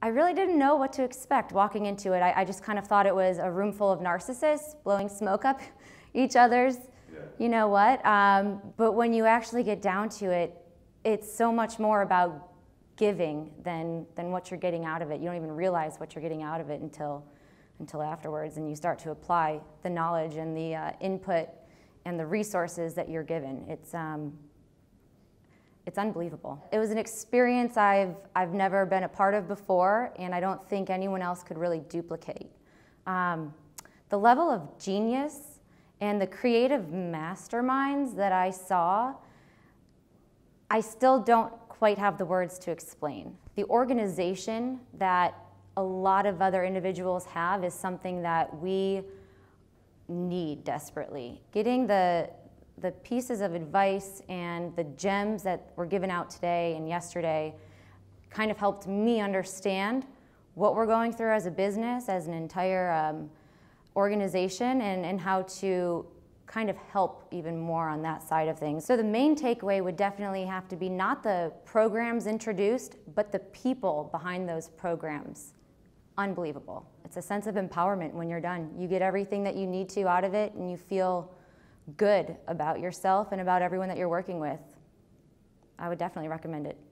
I really didn't know what to expect walking into it. I just kind of thought it was a room full of narcissists blowing smoke up each other's, you know what. But when you actually get down to it, it's so much more about giving than what you're getting out of it. You don't even realize what you're getting out of it until afterwards, and you start to apply the knowledge and the input and the resources that you're given. It's unbelievable. It was an experience I've never been a part of before, and I don't think anyone else could really duplicate. The level of genius and the creative masterminds that I saw, I still don't quite have the words to explain. The organization that a lot of other individuals have is something that we need desperately. Getting the pieces of advice and the gems that were given out today and yesterday kind of helped me understand what we're going through as a business, as an entire organization, and how to kind of help even more on that side of things. So the main takeaway would definitely have to be not the programs introduced, but the people behind those programs. Unbelievable. It's a sense of empowerment when you're done. You get everything that you need to out of it, and you feel good about yourself and about everyone that you're working with. I would definitely recommend it.